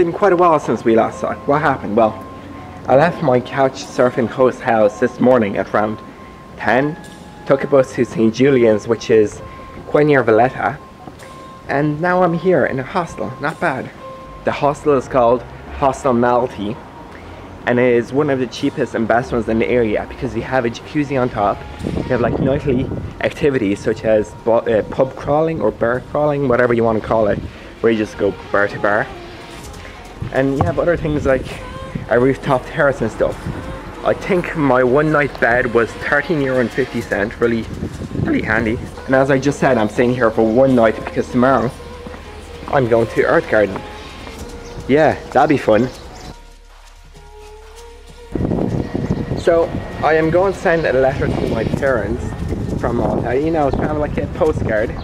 It's been quite a while since we last saw it. What happened? Well, I left my couch surfing host house this morning at around 10, took a bus to St. Julian's, which is quite near Valletta, and now I'm here in a hostel. Not bad. The hostel is called Hostel Malti, and it is one of the cheapest and best ones in the area because you have a jacuzzi on top. You have like nightly activities such as pub crawling or bar crawling, whatever you want to call it, where you just go bar to bar. And you have other things like a rooftop terrace and stuff. I think my one night bed was €13.50, really handy. And as I just said, I'm staying here for one night because tomorrow I'm going to Earth Garden. Yeah, that'd be fun. So I am going to send a letter to my parents from Malta, you know, it's kind of like a postcard.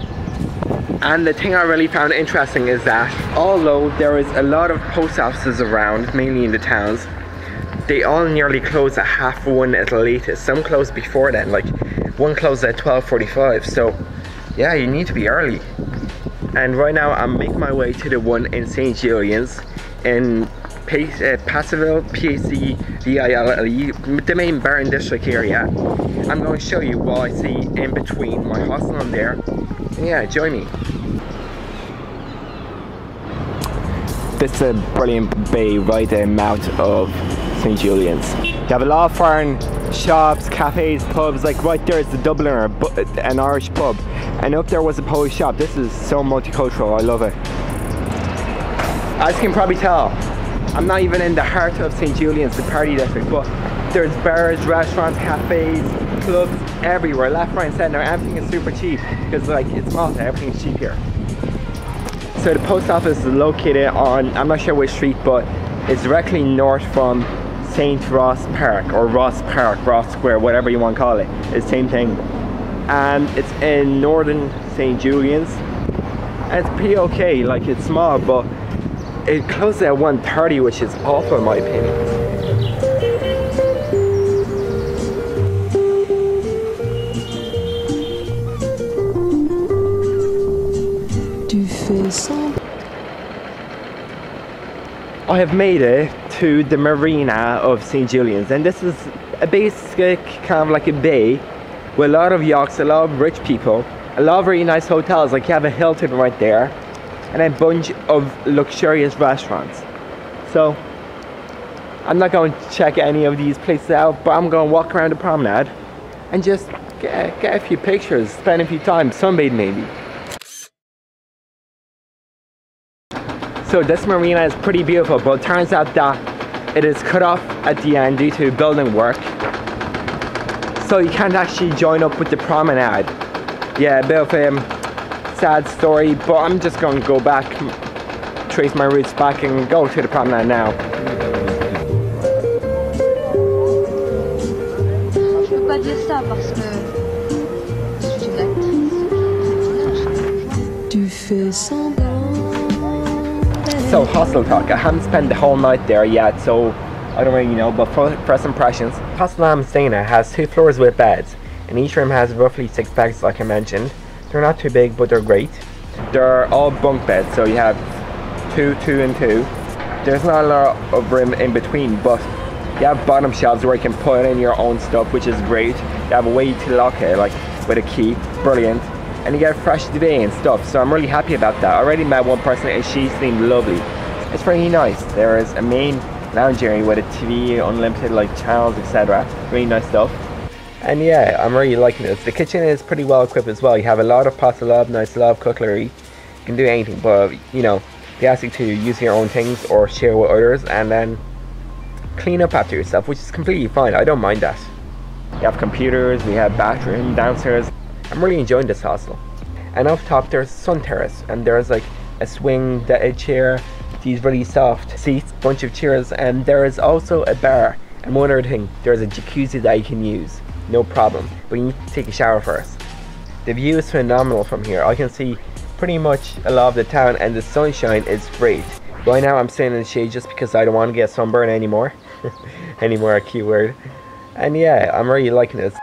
And the thing I really found interesting is that although there is a lot of post offices around, mainly in the towns, they all nearly close at 1:30 at the latest. Some close before then, like one closed at 12:45. So yeah, you need to be early. And right now I'm making my way to the one in St. Julian's in Paceville, P-A-C-V-I-L-L-E, the main bar and district area. I'm going to show you what I see in between my hostel and there. Yeah, join me. This is a brilliant bay right in the mouth of St. Julian's. You have a lot of foreign shops, cafes, pubs. Like right there is the Dubliner, an Irish pub. And up there was a Polish shop. This is so multicultural, I love it. As you can probably tell, I'm not even in the heart of St. Julian's, the party district, but there's bars, restaurants, cafes, clubs everywhere, left, right, and center. Everything is super cheap because, like, it's Malta, everything's cheap here. So the post office is located on, I'm not sure which street, but it's directly north from St. Ross Park or Ross Park, Ross Square, whatever you want to call it. It's the same thing. And it's in northern St. Julian's. And it's pretty okay, like, it's small, but it closes at 1:30, which is awful in my opinion. I have made it to the marina of St. Julian's, and this is a basic kind of like a bay with a lot of yachts, a lot of rich people, a lot of really nice hotels. Like you have a Hilton right there, and a bunch of luxurious restaurants. So I'm not going to check any of these places out, but I'm going to walk around the promenade and just get a few pictures, spend a few time, sunbathe maybe. So this marina is pretty beautiful, but it turns out that it is cut off at the end due to building work. So you can't actually join up with the promenade. Yeah, a bit of sad story, but I'm just going to go back, trace my roots back and go to the promenade now. So, hostel talk. I haven't spent the whole night there yet, so I don't really know, but first impressions. Hostel I'm staying at has 2 floors with beds, and each room has roughly 6 beds like I mentioned. They're not too big, but they're great. They're all bunk beds, so you have 2, 2, and 2. There's not a lot of room in between, but you have bottom shelves where you can put in your own stuff, which is great. You have a way to lock it, like with a key, brilliant. And you get a fresh duvet and stuff, so I'm really happy about that. I already met one person and she seemed lovely. It's really nice. There is a main lounge area with a TV, unlimited like channels, etc. Really nice stuff. And yeah, I'm really liking this. The kitchen is pretty well equipped as well. You have a lot of pots, a lot of nice, a lot of cutlery. You can do anything, but you know, they ask you to use your own things or share with others and then clean up after yourself, which is completely fine. I don't mind that. You have computers, we have bathroom downstairs. I'm really enjoying this hostel. And up top there's sun terrace, and there's like a swing, a chair, these really soft seats, bunch of chairs, and there is also a bar. And one other thing, there's a jacuzzi that you can use. No problem, but you need to take a shower first. The view is phenomenal from here. I can see pretty much a lot of the town and the sunshine is great. Right now I'm staying in the shade just because I don't want to get sunburned anymore. Anymore, a key word. And yeah, I'm really liking this.